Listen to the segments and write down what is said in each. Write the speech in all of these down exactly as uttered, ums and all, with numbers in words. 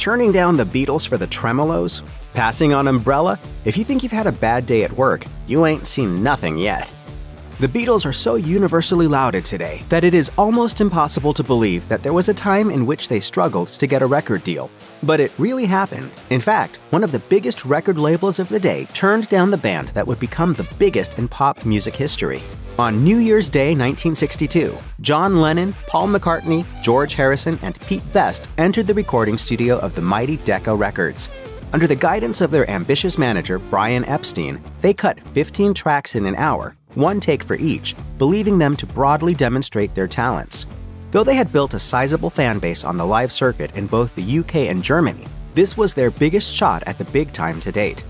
turning down the Beatles for the Tremolos, passing on Umbrella. If you think you've had a bad day at work, you ain't seen nothing yet. The Beatles are so universally lauded today that it is almost impossible to believe that there was a time in which they struggled to get a record deal. But it really happened. In fact, one of the biggest record labels of the day turned down the band that would become the biggest in pop music history. On New Year's Day nineteen sixty-two, John Lennon, Paul McCartney, George Harrison, and Pete Best entered the recording studio of the mighty Decca Records. Under the guidance of their ambitious manager, Brian Epstein, they cut fifteen tracks in an hour, one take for each, believing them to broadly demonstrate their talents. Though they had built a sizable fan base on the live circuit in both the U K and Germany, this was their biggest shot at the big time to date.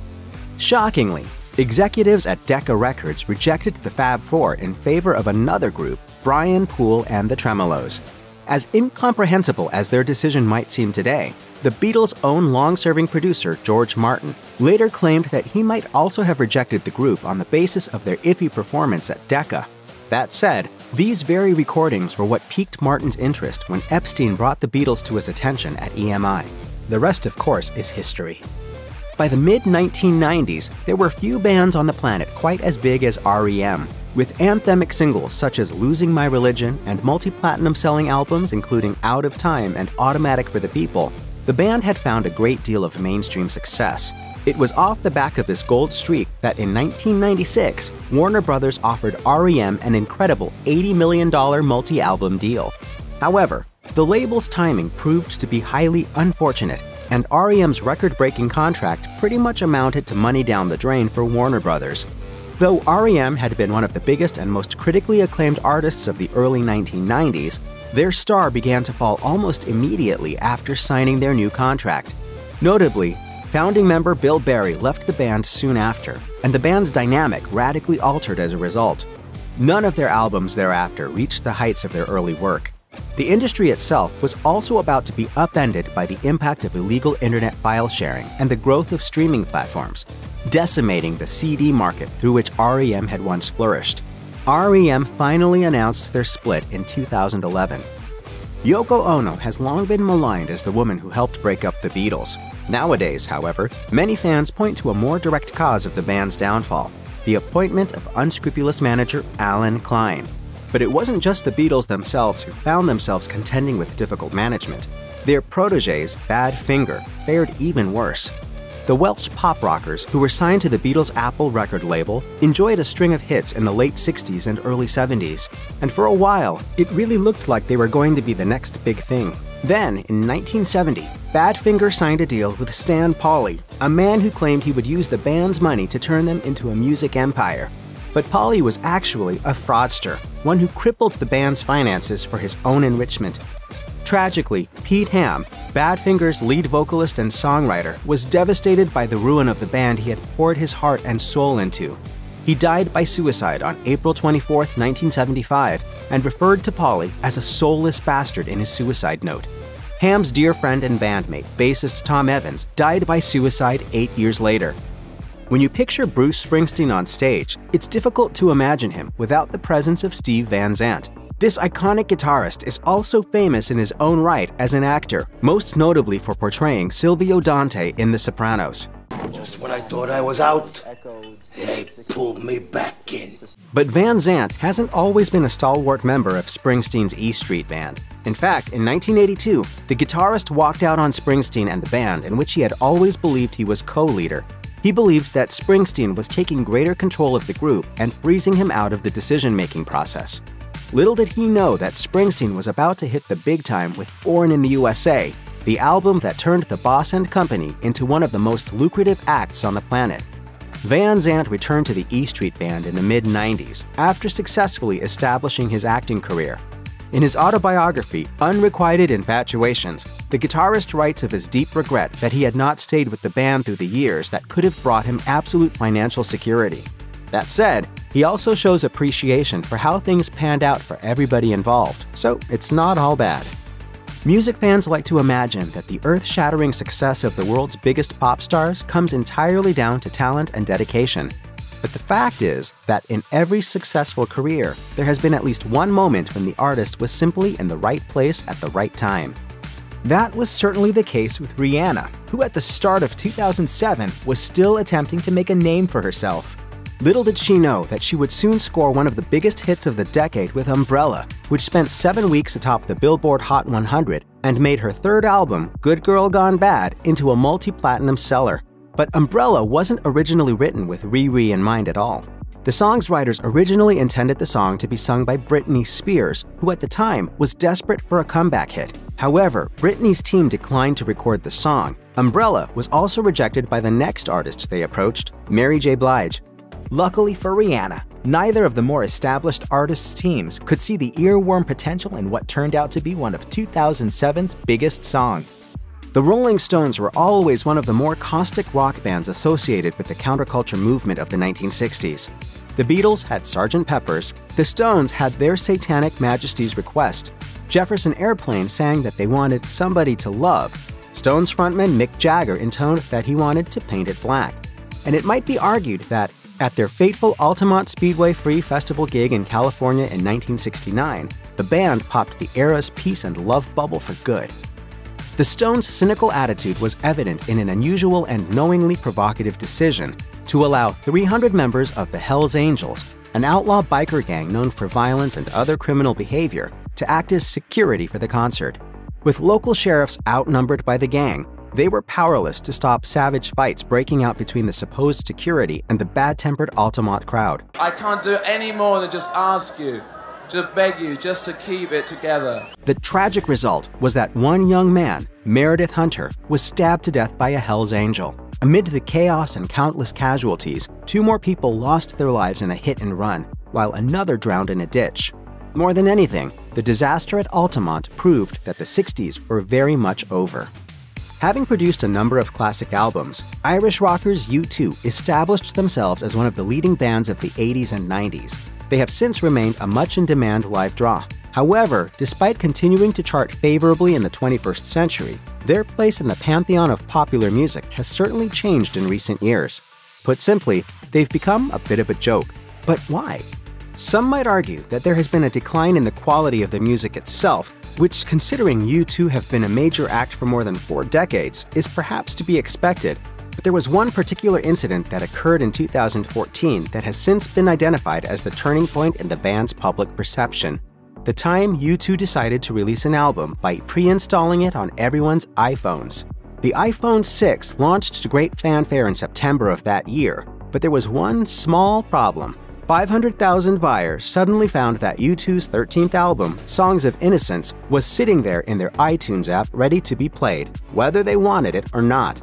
Shockingly, executives at Decca Records rejected the Fab Four in favor of another group, Brian Poole and the Tremolos. As incomprehensible as their decision might seem today, the Beatles' own long-serving producer, George Martin, later claimed that he might also have rejected the group on the basis of their iffy performance at Decca. That said, these very recordings were what piqued Martin's interest when Epstein brought the Beatles to his attention at E M I. The rest, of course, is history. By the mid nineteen nineties, there were few bands on the planet quite as big as R E M, with anthemic singles such as Losing My Religion and multi-platinum selling albums including Out of Time and Automatic for the People. The band had found a great deal of mainstream success. It was off the back of this gold streak that in nineteen ninety-six, Warner Brothers offered R E M an incredible eighty million dollar multi-album deal. However, the label's timing proved to be highly unfortunate, and R E M's record-breaking contract pretty much amounted to money down the drain for Warner Brothers. Though R E M had been one of the biggest and most critically acclaimed artists of the early nineteen nineties, their star began to fall almost immediately after signing their new contract. Notably, founding member Bill Berry left the band soon after, and the band's dynamic radically altered as a result. None of their albums thereafter reached the heights of their early work. The industry itself was also about to be upended by the impact of illegal internet file sharing and the growth of streaming platforms, decimating the C D market through which R E M had once flourished. R E M finally announced their split in two thousand eleven. Yoko Ono has long been maligned as the woman who helped break up the Beatles. Nowadays, however, many fans point to a more direct cause of the band's downfall: the appointment of unscrupulous manager Alan Klein. But it wasn't just the Beatles themselves who found themselves contending with difficult management. Their protégés, Badfinger, fared even worse. The Welsh pop rockers, who were signed to the Beatles' Apple record label, enjoyed a string of hits in the late sixties and early seventies, and for a while, it really looked like they were going to be the next big thing. Then, in nineteen seventy, Badfinger signed a deal with Stan Polly, a man who claimed he would use the band's money to turn them into a music empire. But Polly was actually a fraudster, one who crippled the band's finances for his own enrichment. Tragically, Pete Ham, Badfinger's lead vocalist and songwriter, was devastated by the ruin of the band he had poured his heart and soul into. He died by suicide on April twenty-fourth, nineteen seventy-five, and referred to Polly as a soulless bastard in his suicide note. Ham's dear friend and bandmate, bassist Tom Evans, died by suicide eight years later. When you picture Bruce Springsteen on stage, it's difficult to imagine him without the presence of Steve Van Zandt. This iconic guitarist is also famous in his own right as an actor, most notably for portraying Silvio Dante in The Sopranos. Just when I thought I was out, they pulled me back in. But Van Zandt hasn't always been a stalwart member of Springsteen's E Street Band. In fact, in nineteen eighty-two, the guitarist walked out on Springsteen and the band, in which he had always believed he was co-leader. He believed that Springsteen was taking greater control of the group and freezing him out of the decision-making process. Little did he know that Springsteen was about to hit the big time with Born in the U S A, the album that turned the Boss and Company into one of the most lucrative acts on the planet. Van Zandt returned to the E Street Band in the mid nineties after successfully establishing his acting career. In his autobiography, Unrequited Infatuations, the guitarist writes of his deep regret that he had not stayed with the band through the years that could have brought him absolute financial security. That said, he also shows appreciation for how things panned out for everybody involved, so it's not all bad. Music fans like to imagine that the earth-shattering success of the world's biggest pop stars comes entirely down to talent and dedication. But the fact is that in every successful career, there has been at least one moment when the artist was simply in the right place at the right time. That was certainly the case with Rihanna, who at the start of two thousand seven was still attempting to make a name for herself. Little did she know that she would soon score one of the biggest hits of the decade with Umbrella, which spent seven weeks atop the Billboard Hot one hundred and made her third album, Good Girl Gone Bad, into a multi-platinum seller. But Umbrella wasn't originally written with Riri in mind at all. The song's writers originally intended the song to be sung by Britney Spears, who at the time was desperate for a comeback hit. However, Britney's team declined to record the song. Umbrella was also rejected by the next artist they approached, Mary J. Blige. Luckily for Rihanna, neither of the more established artists' teams could see the earworm potential in what turned out to be one of two thousand seven's biggest songs. The Rolling Stones were always one of the more caustic rock bands associated with the counterculture movement of the nineteen sixties. The Beatles had Sergeant Pepper's, the Stones had Their Satanic Majesty's Request, Jefferson Airplane sang that they wanted somebody to love, Stones frontman Mick Jagger intoned that he wanted to paint it black. And it might be argued that, at their fateful Altamont Speedway Free Festival gig in California in nineteen sixty-nine, the band popped the era's peace and love bubble for good. The Stones' cynical attitude was evident in an unusual and knowingly provocative decision to allow three hundred members of the Hells Angels, an outlaw biker gang known for violence and other criminal behavior, to act as security for the concert. With local sheriffs outnumbered by the gang, they were powerless to stop savage fights breaking out between the supposed security and the bad-tempered Altamont crowd. I can't do any more than just ask you, to beg you, just to keep it together. The tragic result was that one young man, Meredith Hunter, was stabbed to death by a Hells Angel. Amid the chaos and countless casualties, two more people lost their lives in a hit-and-run, while another drowned in a ditch. More than anything, the disaster at Altamont proved that the sixties were very much over. Having produced a number of classic albums, Irish rockers U two established themselves as one of the leading bands of the eighties and nineties. They have since remained a much-in-demand live draw. However, despite continuing to chart favorably in the twenty-first century, their place in the pantheon of popular music has certainly changed in recent years. Put simply, they've become a bit of a joke. But why? Some might argue that there has been a decline in the quality of the music itself, which, considering U two have been a major act for more than four decades, is perhaps to be expected. But there was one particular incident that occurred in two thousand fourteen that has since been identified as the turning point in the band's public perception. The time U two decided to release an album by pre-installing it on everyone's iPhones. The iPhone six launched to great fanfare in September of that year, but there was one small problem. five hundred thousand buyers suddenly found that U two's thirteenth album, Songs of Innocence, was sitting there in their iTunes app ready to be played, whether they wanted it or not.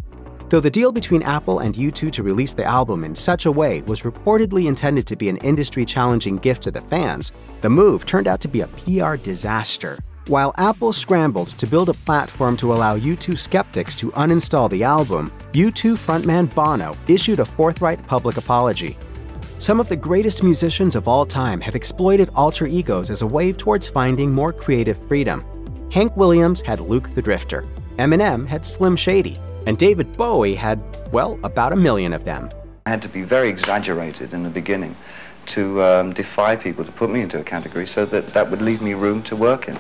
Though the deal between Apple and U two to release the album in such a way was reportedly intended to be an industry-challenging gift to the fans, the move turned out to be a P R disaster. While Apple scrambled to build a platform to allow U two skeptics to uninstall the album, U two frontman Bono issued a forthright public apology. Some of the greatest musicians of all time have exploited alter egos as a wave towards finding more creative freedom. Hank Williams had Luke the Drifter, Eminem had Slim Shady, and David Bowie had, well, about a million of them. I had to be very exaggerated in the beginning to um, defy people to put me into a category so that that would leave me room to work in.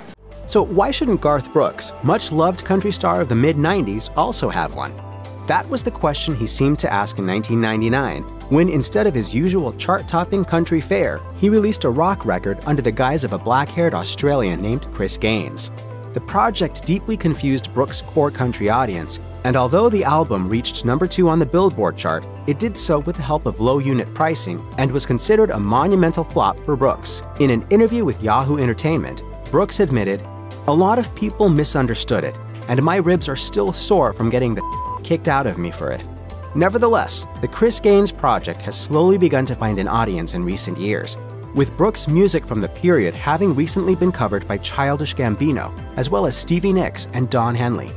So why shouldn't Garth Brooks, much-loved country star of the mid nineties, also have one? That was the question he seemed to ask in nineteen ninety-nine, when instead of his usual chart-topping country fare, he released a rock record under the guise of a black-haired Australian named Chris Gaines. The project deeply confused Brooks' core country audience, and although the album reached number two on the Billboard chart, it did so with the help of low unit pricing and was considered a monumental flop for Brooks. In an interview with Yahoo Entertainment, Brooks admitted, "A lot of people misunderstood it, and my ribs are still sore from getting the kicked out of me for it." Nevertheless, the Chris Gaines project has slowly begun to find an audience in recent years, with Brooks' music from the period having recently been covered by Childish Gambino, as well as Stevie Nicks and Don Henley.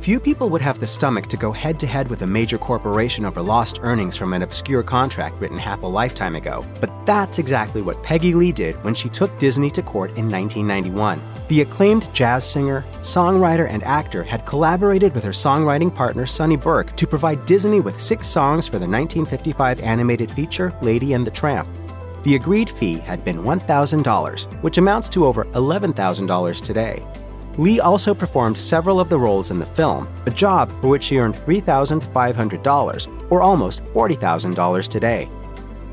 Few people would have the stomach to go head-to-head with a major corporation over lost earnings from an obscure contract written half a lifetime ago, but that's exactly what Peggy Lee did when she took Disney to court in nineteen ninety-one. The acclaimed jazz singer, songwriter, and actor had collaborated with her songwriting partner Sonny Burke to provide Disney with six songs for the nineteen fifty-five animated feature Lady and the Tramp. The agreed fee had been one thousand dollars, which amounts to over eleven thousand dollars today. Lee also performed several of the roles in the film, a job for which she earned three thousand five hundred dollars, or almost forty thousand dollars today.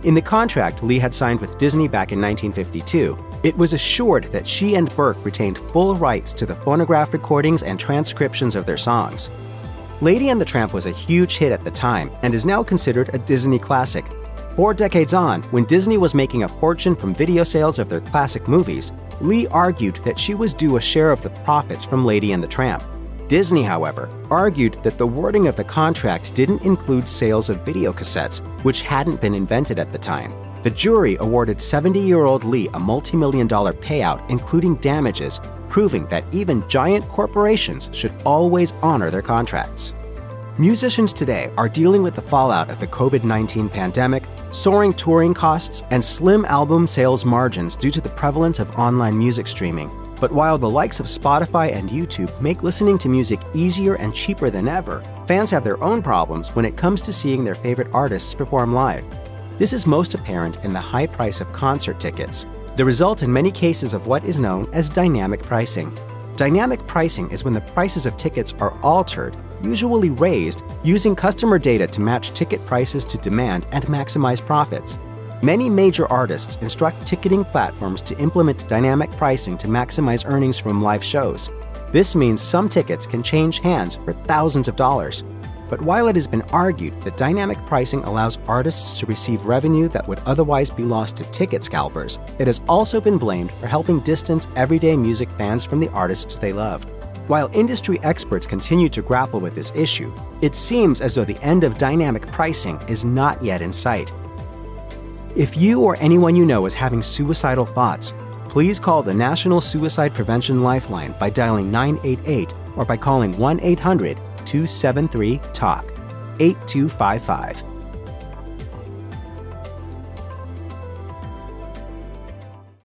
In the contract Lee had signed with Disney back in nineteen fifty-two, it was assured that she and Burke retained full rights to the phonograph recordings and transcriptions of their songs. Lady and the Tramp was a huge hit at the time and is now considered a Disney classic. Four decades on, when Disney was making a fortune from video sales of their classic movies, Lee argued that she was due a share of the profits from Lady and the Tramp. Disney, however, argued that the wording of the contract didn't include sales of video cassettes, which hadn't been invented at the time. The jury awarded seventy-year-old Lee a multi-million dollar payout, including damages, proving that even giant corporations should always honor their contracts. Musicians today are dealing with the fallout of the COVID nineteen pandemic, soaring touring costs, and slim album sales margins due to the prevalence of online music streaming. But while the likes of Spotify and YouTube make listening to music easier and cheaper than ever, fans have their own problems when it comes to seeing their favorite artists perform live. This is most apparent in the high price of concert tickets, the result in many cases of what is known as dynamic pricing. Dynamic pricing is when the prices of tickets are altered, usually raised, using customer data to match ticket prices to demand and maximize profits. Many major artists instruct ticketing platforms to implement dynamic pricing to maximize earnings from live shows. This means some tickets can change hands for thousands of dollars. But while it has been argued that dynamic pricing allows artists to receive revenue that would otherwise be lost to ticket scalpers, it has also been blamed for helping distance everyday music fans from the artists they love. While industry experts continue to grapple with this issue, it seems as though the end of dynamic pricing is not yet in sight. If you or anyone you know is having suicidal thoughts, please call the National Suicide Prevention Lifeline by dialing nine eight eight or by calling one eight hundred two seven three talk eight two five five.